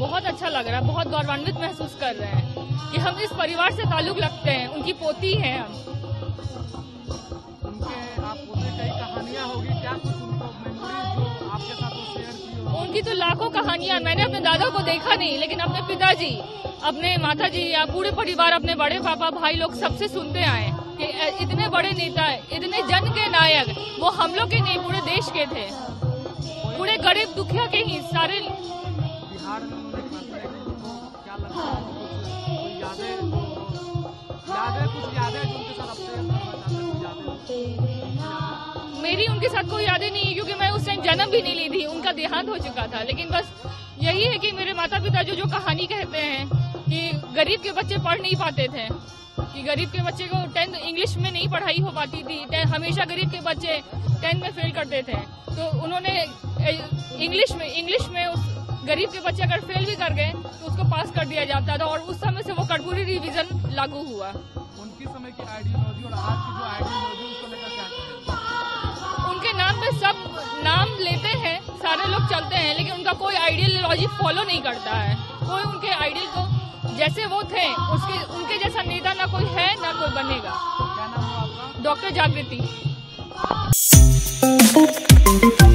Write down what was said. बहुत अच्छा लग रहा है, बहुत गौरवान्वित महसूस कर रहे हैं कि हम इस परिवार से ताल्लुक रखते हैं, उनकी पोती हैं हम। उनकी तो लाखों कहानियां, मैंने अपने दादा को देखा नहीं, लेकिन अपने पिताजी, अपने माताजी या पूरे परिवार, अपने बड़े पापा, भाई लोग सबसे सुनते आए कि इतने बड़े नेता, इतने जन के नायक वो हम लोग के नहीं, पूरे देश के थे, पूरे गरीब दुखिया के ही सारे। मेरी उनके साथ कोई यादें नहीं है क्योंकि मैं उस टाइम जन्म भी नहीं ली थी, उनका देहांत हो चुका था। लेकिन बस यही है कि मेरे माता पिता जो कहानी कहते हैं कि गरीब के बच्चे पढ़ नहीं पाते थे, कि गरीब के बच्चे को 10th इंग्लिश में नहीं पढ़ाई हो पाती थी, हमेशा गरीब के बच्चे 10th में फेल करते थे, तो उन्होंने इंग्लिश में उस गरीब के बच्चे अगर फेल भी कर गए तो उसको पास कर दिया जाता था, और उस समय से वो कर्पूरी रिवीजन लागू हुआ। उनके समय की आइडियोलॉजी और आज की जो आइडियोलॉजी उसको लेकर क्या है? उनके नाम पे सब नाम लेते हैं, सारे लोग चलते हैं, लेकिन उनका कोई आइडियोलॉजी फॉलो नहीं करता है, कोई उनके आइडियल को जैसे वो थे उसके उनके जैसा नेता ना कोई है ना कोई बनेगा। क्या नाम है आपका? डॉक्टर जागृति।